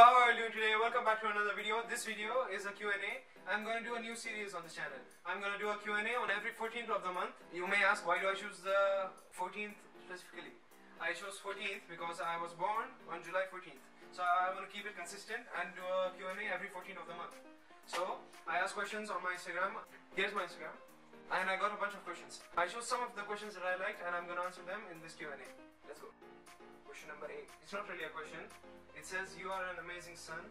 How are you doing today? Welcome back to another video. This video is a Q&A. I'm going to do a new series on this channel. I'm going to do a Q&A on every 14th of the month. You may ask, why do I choose the 14th specifically? I chose 14th because I was born on July 14th. So I'm going to keep it consistent and do a Q&A every 14th of the month. So I asked questions on my Instagram. Here's my Instagram. And I got a bunch of questions. I chose some of the questions that I liked and I'm going to answer them in this Q&A. Let's go. Question number 8. It's not really a question. It says, you are an amazing son.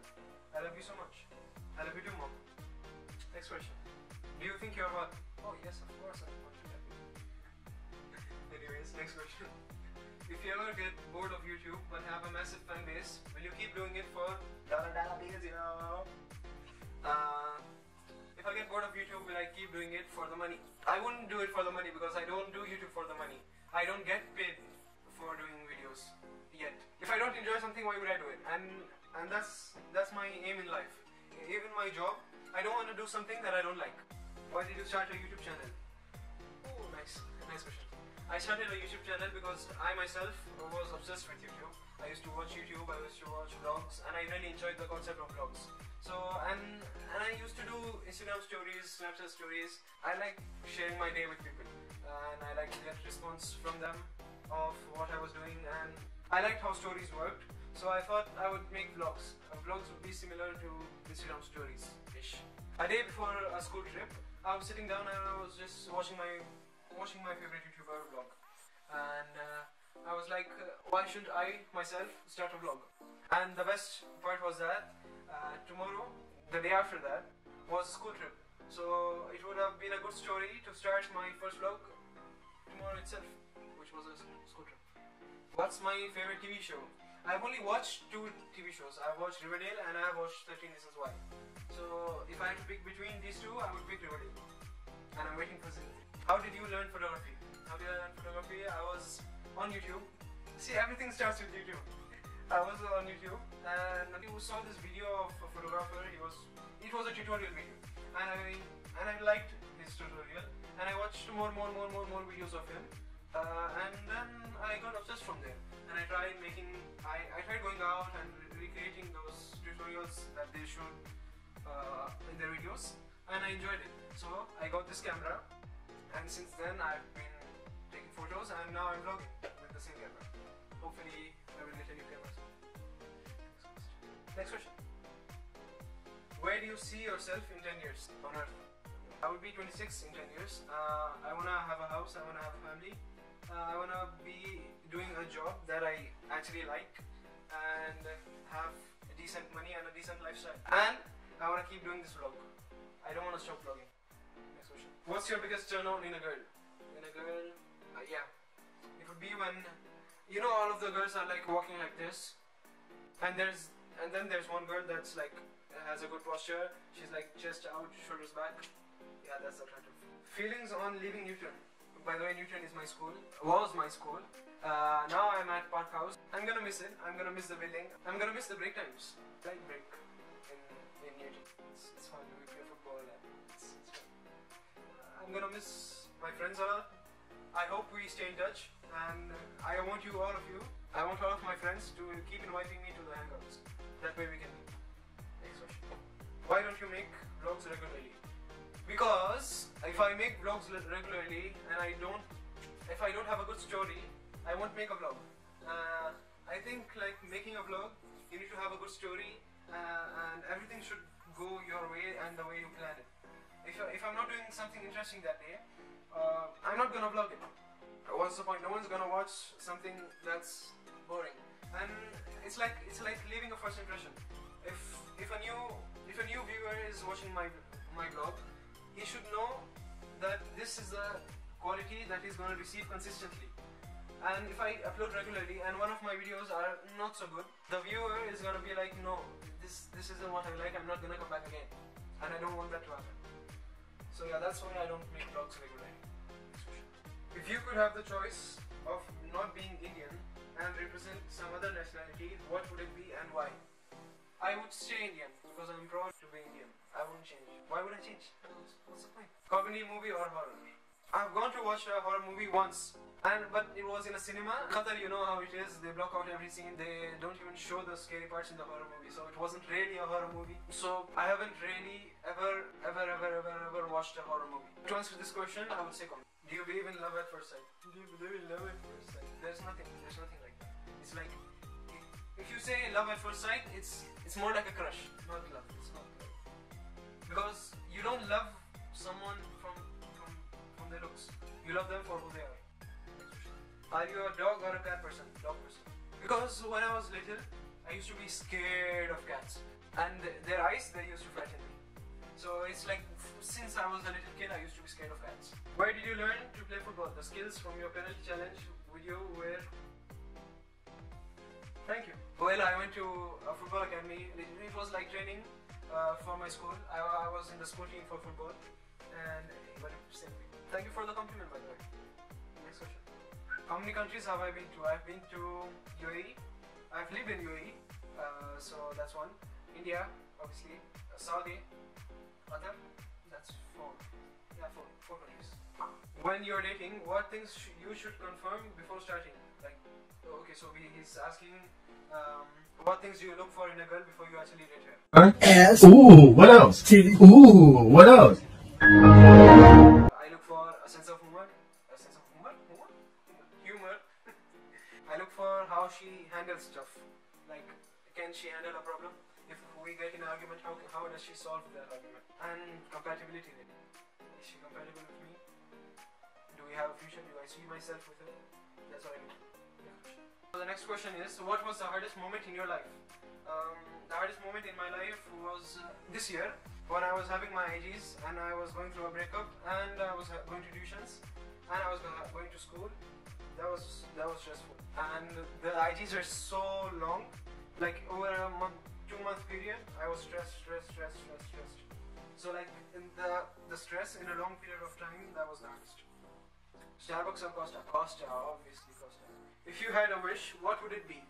I love you so much. I love you too, mom. Next question. Do you think you're hot? Oh yes, of course I want to love you. Anyways, next question. If you ever get bored of YouTube but have a massive fan base, will you keep doing it for dollar bills, you know? If I get bored of YouTube, will I keep doing it for the money? I wouldn't do it for the money because I don't do YouTube for the money. I don't get paid for doing videos yet. If I don't enjoy something, why would I do it? And that's my aim in life. Even my job, I don't want to do something that I don't like. Why did you start a YouTube channel? Oh, nice question. I started a YouTube channel because I myself was obsessed with YouTube. I used to watch YouTube, I used to watch vlogs, and I really enjoyed the concept of vlogs. So, and I used to do Instagram stories, Snapchat stories. I like sharing my day with people and I like to get response from them of what I was doing, and I liked how stories worked. So I thought I would make vlogs. Vlogs would be similar to Instagram stories-ish. A day before a school trip, I was sitting down and I was just watching my favorite YouTuber vlog, and I was like, why should I myself start a vlog? And the best part was that tomorrow, the day after that, was a school trip. So it would have been a good story to start my first vlog tomorrow itself, which was a school trip. What's my favorite TV show? I've only watched 2 TV shows. I've watched Riverdale and I've watched 13 Reasons Why. So if I had to pick between these two, I would pick Riverdale. And I'm waiting for Cynthia. How did you learn photography? How did I learn photography? I was on YouTube. See, everything starts with YouTube. I was on YouTube and you saw this video of a photographer. It was a tutorial video, and I liked his tutorial, and I watched more videos of him, and then I got obsessed from there. And I tried I tried going out and recreating those tutorials that they showed in their videos, and I enjoyed it. So I got this camera, and since then I've been taking photos, and now I'm vlogging with the same camera. Hopefully, I will get a new camera soon. Next question. Where do you see yourself in 10 years on Earth? I would be 26 in 10 years. I want to have a house, I want to have a family. I want to be doing a job that I actually like and have decent money and a decent lifestyle. And I want to keep doing this vlog. I don't want to stop vlogging. Next question. What's your biggest turn on in a girl? In a girl? Yeah. It would be when, you know, all of the girls are like walking like this, and then there's one girl that's like has a good posture. She's like chest out, shoulders back. Yeah, that's attractive. Feelings on leaving Newton. By the way, Newton is my school. Was my school. Now I'm at Park House. I'm gonna miss it. I'm gonna miss the building. I'm gonna miss the break times. Like break in Newton. It's fun. We play football. It's fun. I'm gonna miss my friends a lot. I hope we stay in touch, and I want all of my friends to keep inviting me to the hangouts. That way we can meet. Next question. Why don't you make vlogs regularly? Because if I make vlogs regularly and if I don't have a good story, I won't make a vlog. I think like making a vlog, you need to have a good story, and everything should go your way and the way you plan it. If I'm not doing something interesting that day, I'm not gonna vlog it. What's the point? No one's gonna watch something that's boring. And it's like leaving a first impression. If a new viewer is watching my vlog, he should know that this is the quality that he's gonna receive consistently. And if I upload regularly and one of my videos are not so good, the viewer is gonna be like, no, this isn't what I like. I'm not gonna come back again. And I don't want that to happen. So yeah, that's why I don't make vlogs regularly. If you could have the choice of not being Indian and represent some other nationality, what would it be and why? I would stay Indian because I'm proud to be Indian. I wouldn't change. Why would I change? What's the point? Comedy, movie or horror? I've gone to watch a horror movie once, but it was in a cinema. Qatar, you know how it is, they block out every scene, they don't even show the scary parts in the horror movie, so it wasn't really a horror movie. So I haven't really ever watched a horror movie. To answer this question, I would say comment. Do you believe in love at first sight? Do you believe in love at first sight? There's nothing like that. It's like, if you say love at first sight, it's more like a crush, not love. It's not love. Because you don't love someone from their looks. You love them for who they are. Are you a dog or a cat person? Dog person. Because when I was little, I used to be scared of cats. And their eyes, they used to frighten me. So it's like, since I was a little kid, I used to be scared of cats. Where did you learn to play football? The skills from your penalty challenge video were... Thank you. Well, I went to a football academy. It was like training for my school. I was in the school team for football. And thank you for the compliment, by the way. Next question. How many countries have I been to? I've been to UAE. I've lived in UAE, so that's one. India, obviously. Saudi, Qatar. That's four. Yeah, four countries. When you're dating, what things you should confirm before starting? Like, okay, so he's asking what things do you look for in a girl before you actually date her? Huh? Ass. Ooh, what else? TV. Ooh, what else? I look for a sense of humor. A sense of humor? Humor. I look for how she handles stuff. Like, can she handle a problem? If we get in an argument, how does she solve that argument? And compatibility. Is she compatible with me? Do we have a future? Do I see myself with her? That's what I mean. So the next question is, what was the hardest moment in your life? The hardest moment in my life was this year, when I was having my AGs and I was going through a breakup and I was going to tuitions and I was going to school. That was stressful. And the IGs were so long, like over a month, 2 month period, I was stressed. So like in the stress in a long period of time, that was the hardest. Starbucks or Costa? Costa, obviously Costa. If you had a wish, what would it be?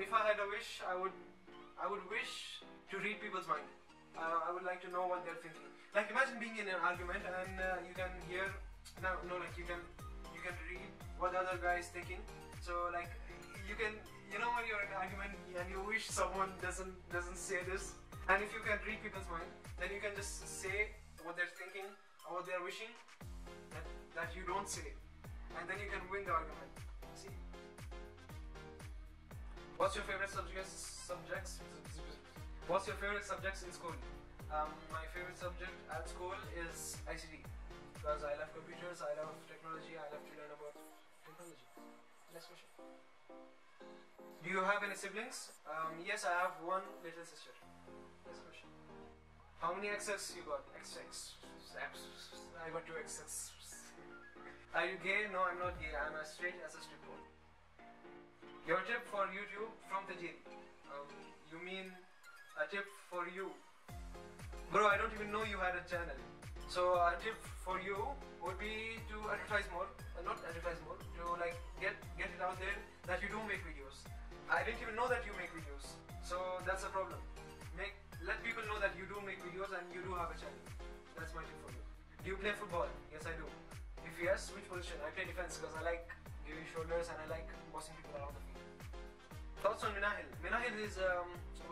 If I had a wish, I would wish to read people's mind. I would like to know what they're thinking. Like imagine being in an argument and you can hear, like you can read what the other guy is thinking. So like you know when you're in an argument and you wish someone doesn't say this. And if you can read people's mind, then you can just say what they're thinking or what they're wishing. That you don't say, and then you can win the argument. See? What's your favorite subjects? What's your favorite subjects in school? My favorite subject at school is ICT, because I love computers, I love technology, I love to learn about technology. Next question. Do you have any siblings? Yes, I have one little sister. Next question. How many XX you got? XX. I got 2 XX. Are you gay? No, I'm not gay. I'm as straight as a strip pole. Your tip for YouTube from Tajiri. You mean a tip for you? Bro, I don't even know you had a channel. So a tip for you would be to advertise more. Not advertise more. To like get it out there that you do make videos. I didn't even know that you make videos. So that's a problem. Let people know that you do make videos and you do have a channel. That's my tip for you. Do you play football? Yes, I do. If yes, which position? I play defense because I like giving shoulders and I like bossing people around the field. Thoughts on Minahil? Minahil is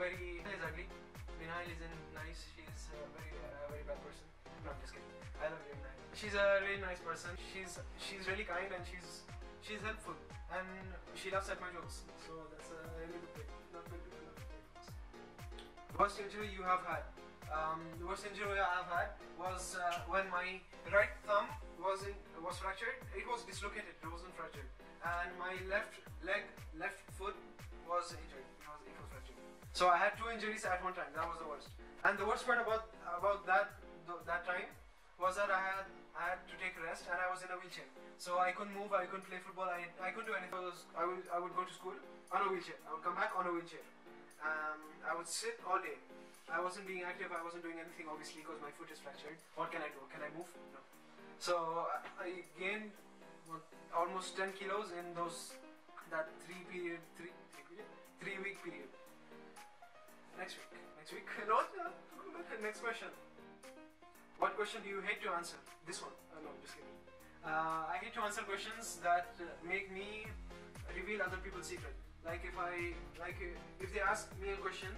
very ugly. Minahil isn't nice. She's a very bad person. No, I'm just kidding. I love you, Minahil. She's a really nice person. She's really kind and she's helpful and she laughs at my jokes. So that's a really good thing. Worst injury you have had? The worst injury I have had was when my right thumb was fractured. It was dislocated, it wasn't fractured. And my left leg, left foot was injured. It was fractured. So I had 2 injuries at one time. That was the worst. And the worst part about that time was that I had to take rest and I was in a wheelchair. So I couldn't move. I couldn't play football. I couldn't do anything. I would go to school on a wheelchair. I would come back on a wheelchair. I would sit all day. I wasn't being active, I wasn't doing anything obviously because my foot is fractured. What can I do? Can I move? No. So I gained almost 10 kilos in that 3-week period. Next week? Next question. What question do you hate to answer? This one. Oh, no, just kidding. I get to answer questions that make me reveal other people's secret. Like if they ask me a question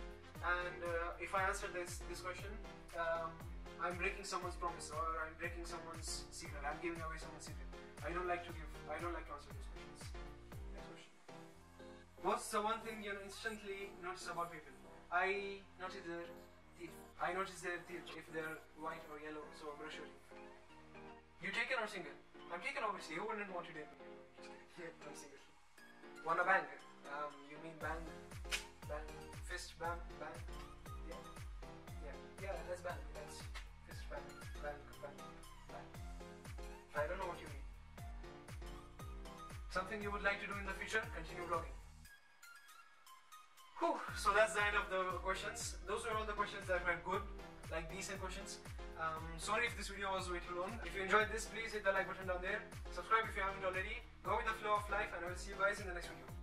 and if I answer this question, I'm breaking someone's promise or I'm breaking someone's secret. I'm giving away someone's secret. I don't like to answer those questions. Next question. What's the one thing you instantly notice about people? I notice their teeth. I notice their teeth if they're white or yellow, so I'm brushing. You taken or single? I'm taken, obviously. Who wouldn't want to date me? Just kidding. I'm single. Wanna bang? You mean bang? Bang? Fist bang? Bang? Yeah. Yeah. Yeah, let's bang. Let's fist bang. Bang. Bang. Bang. I don't know what you mean. Something you would like to do in the future? Continue vlogging. Whew, so that's the end of the questions. Those were all the questions that were good, like decent questions. Sorry if this video was way too long. If you enjoyed this, please hit the like button down there. Subscribe if you haven't already. Go with the flow of life, and I will see you guys in the next video.